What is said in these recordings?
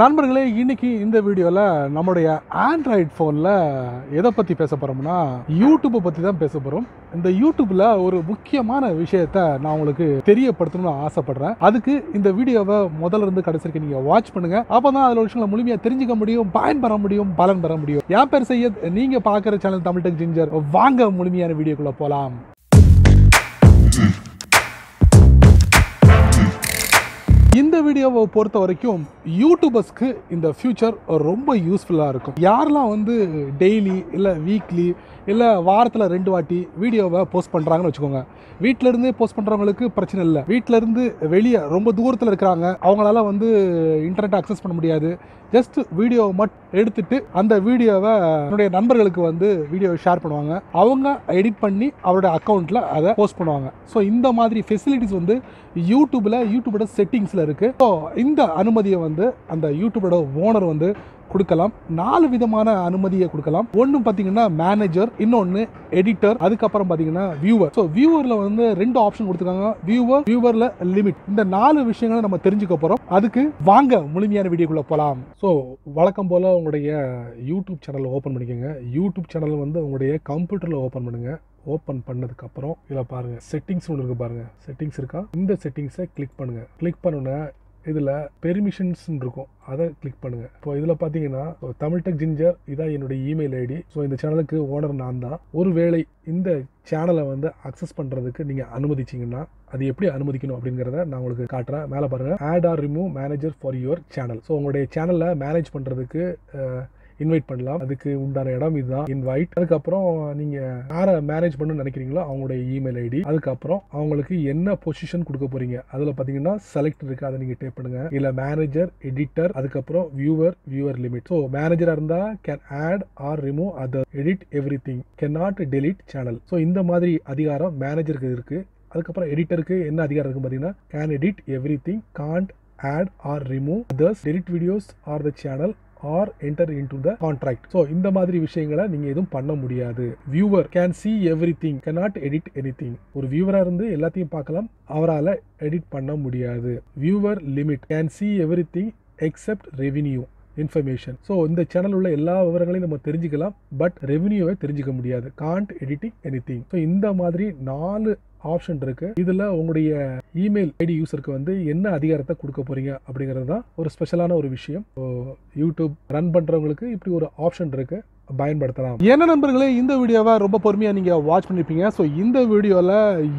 நண்பர்களே இன்னைக்கு இந்த வீடியோல நம்மளுடைய Android phoneல எதை பத்தி பேசப் போறோம்னா YouTube பத்தி தான் பேசப் போறோம். இந்த YouTubeல ஒரு முக்கியமான விஷயத்தை நான் உங்களுக்கு தெரியப்படுத்தணும்னு ஆசைப்படுறேன். அதுக்கு இந்த வீடியோவை முதல்ல இருந்து கடைசி வரைக்கும் நீங்க வாட்ச் பண்ணுங்க. அப்பதான் அதோட விஷயங்களை முழுமையா தெரிஞ்சுக்க முடியும், பயன்பெற முடியும், பலன் பெற முடியும். என் பேர் சையத், நீங்க பார்க்குற சேனல் தமிழ் டெக் ஜிஞ்சர். வாங்க முழுமையான வீடியோக்குள்ள போலாம். இந்த வீடியோவை பொறுத்த வரைக்கும் யூடியூபர்ஸ்க்கு இந்த ஃபியூச்சர் ரொம்ப யூஸ்ஃபுல்லாக இருக்கும். யாரெல்லாம் வந்து டெய்லி இல்லை வீக்லி இல்லை வாரத்தில் 2 வாட்டி வீடியோவை போஸ்ட் பண்ணுறாங்கன்னு வச்சுக்கோங்க. வீட்டிலருந்தே போஸ்ட் பண்ணுறவங்களுக்கு பிரச்சனை இல்லை. வீட்டிலருந்து வெளியே ரொம்ப தூரத்தில் இருக்கிறாங்க, அவங்களால வந்து இன்டர்நெட் அக்சஸ் பண்ண முடியாது. ஜஸ்ட் வீடியோவை மட்டும் எடுத்துட்டு அந்த வீடியோவை என்னுடைய நண்பர்களுக்கு வந்து வீடியோவை ஷேர் பண்ணுவாங்க. அவங்க எடிட் பண்ணி அவரோட அக்கௌண்ட்டில் அதை போஸ்ட் பண்ணுவாங்க. ஸோ இந்த மாதிரி ஃபெசிலிட்டிஸ் வந்து யூடியூபோட செட்டிங்ஸில் இருக்குது. ஸோ இந்த அனுமதியை வந்து அந்த யூடியூபோட ஓனர் வந்து கொடுக்கலாம். 4 விதமான அனுமதியை கொடுக்கலாம். ஒன்று பார்த்தீங்கன்னா மேனேஜர், இன்னொன்று எடிட்டர், அதுக்கப்புறம் பார்த்தீங்கன்னா வியூவர். ஸோ வியூவரில் வந்து 2 ஆப்ஷன் கொடுத்துருக்காங்க, வியூவர், வியூவரில் லிமிட். இந்த 4 விஷயங்களை நம்ம தெரிஞ்சுக்க போகிறோம். அதுக்கு வாங்க முழுமையான வீடியோக்குள்ளே போகலாம். ஸோ வழக்கம் போல் உங்களுடைய யூடியூப் சேனலை ஓப்பன் பண்ணிக்கோங்க. யூடியூப் சேனல் வந்து உங்களுடைய கம்ப்யூட்டரில் ஓப்பன் பண்ணுங்கள். ஓப்பன் பண்ணதுக்கப்புறம் இதில் பாருங்கள் செட்டிங்ஸ் ஒன்று இருக்குது. பாருங்கள் செட்டிங்ஸ் இருக்கா, இந்த செட்டிங்ஸை கிளிக் பண்ணுங்கள். கிளிக் பண்ணுன்னா இதில் பெர்மிஷன்ஸ்னு இருக்கும், அதை கிளிக் பண்ணுங்கள். இப்போ இதில் பார்த்தீங்கன்னா தமிழ் டெக் ஜிஞ்சர், இதான் என்னுடைய இமெயில் ஐடி. ஸோ இந்த சேனலுக்கு ஓனர் நான் தான். ஒருவேளை இந்த சேனலை வந்து அக்சஸ் பண்ணுறதுக்கு நீங்கள் அனுமதிச்சிங்கன்னா அது எப்படி அனுமதிக்கணும் அப்படிங்கிறத நான் உங்களுக்கு காட்டுறேன். மேலே பாருங்கள், add or remove manager for your channel. So உங்களுடைய சேனலை மேனேஜ் பண்ணுறதுக்கு இன்வைட் பண்ணலாம். அதுக்கு உண்டான இடம் இதுதான், இன்வைட். அதுக்கப்புறம் நீங்கள் யாரை மேனேஜ் பண்ணணும்னு நினைக்கிறீங்களோ அவங்களுடைய இமெயில் ஐடி, அதுக்கப்புறம் அவங்களுக்கு என்ன பொசிஷன் கொடுக்க போறீங்க. அதில் பார்த்தீங்கன்னா செலக்ட் இருக்குது, அதை நீங்கள் டேப் பண்ணுங்கள். இல்லை மேனேஜர், எடிட்டர், அதுக்கப்புறம் வியூவர், வியூவர் லிமிட். ஸோ மேனேஜராக இருந்தால் can add or remove other, edit everything, can not delete channel. So இந்த மாதிரி அதிகாரம் மேனேஜருக்கு இருக்குது. அதுக்கப்புறம் எடிட்டருக்கு என்ன அதிகாரம் இருக்குன்னு பார்த்தீங்கன்னா can edit everything, can't add or remove others, delete videos or the channel or enter into the contract. So இந்த மாதிரி விஷயங்களை நீங்க எதுவும் பண்ண முடியாது. Viewer can see everything, cannot edit anything. ஒரு வியூவரா இருந்து எல்லாத்தையும் பார்க்கலாம், அவரால எடிட் பண்ண முடியாது. Viewer limit can see everything except revenue information. So இந்த சேனல் உள்ள எல்லா விவரங்களையும் நம்ம தெரிஞ்சுக்கலாம், பட் ரெவென்யூவை தெரிஞ்சுக்க முடியாது. Can't editing anything. So இந்த மாதிரி 4 ஆப்ஷன் இருக்கு. இதுல உங்களுடைய இமெயில் ஐடி யூசருக்கு வந்து என்ன அதிகாரத்தை கொடுக்க போறீங்க அப்படிங்கிறது தான் ஒரு ஸ்பெஷலான ஒரு விஷயம். யூடியூப் ரன் பண்றவங்களுக்கு இப்படி ஒரு ஆப்ஷன் இருக்கு, பயன்படுத்தலாம். என்ன நண்பர்களே, இந்த வீடியோவை ரொம்ப பொறுமையா நீங்க வாட்ச் பண்ணிருப்பீங்க. ஸோ இந்த வீடியோல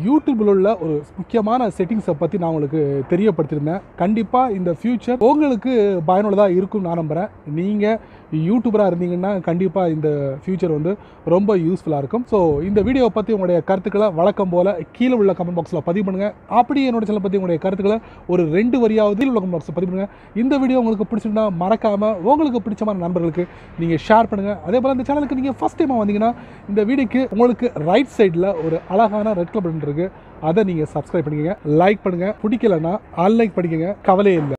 யூடியூப்ல உள்ள ஒரு முக்கியமான செட்டிங்ஸை பத்தி நான் உங்களுக்கு தெரியப்படுத்திருந்தேன். கண்டிப்பா இந்த ஃபியூச்சர் உங்களுக்கு பயனுள்ளதா இருக்கும் நான் நம்புறேன். நீங்க யூடியூபரா இருந்தீங்கன்னா கண்டிப்பா இந்த ஃபியூச்சர் வந்து ரொம்ப யூஸ்ஃபுல்லா இருக்கும். ஸோ இந்த வீடியோவை பத்தி உங்களுடைய கருத்துக்களை வழக்கம் போல கீழே உள்ள கமெண்ட் பாக்ஸ்ல பதிவு பண்ணுங்க. அப்படி என்னோட சேனல் பத்தி உங்களுடைய கருத்துக்களை ஒரு 2 வரியாவது கீழே உள்ள கமெண்ட் பாக்ஸ்ல பதிவு பண்ணுங்க. இந்த வீடியோ உங்களுக்கு பிடிச்சிருந்தா மறக்காம உங்களுக்கு பிடிச்சமான நண்பர்களுக்கு நீங்க ஷேர் பண்ணுங்க. அதே போல இந்த சேனலுக்கு நீங்க ஃபர்ஸ்ட் டைமா வந்தீங்கன்னா இந்த வீடியோக்கு உங்களுக்கு ரைட் சைடுல ஒரு அழகான ரெட் கலர் பட்டன் இருக்கு, அதை நீங்க சப்ஸ்கிரைப் பண்ணிக்கங்க, லைக் பண்ணுங்க. பிடிக்கலன்னா அன்லைக் பண்ணிக்கங்க, கவலையே இல்லை.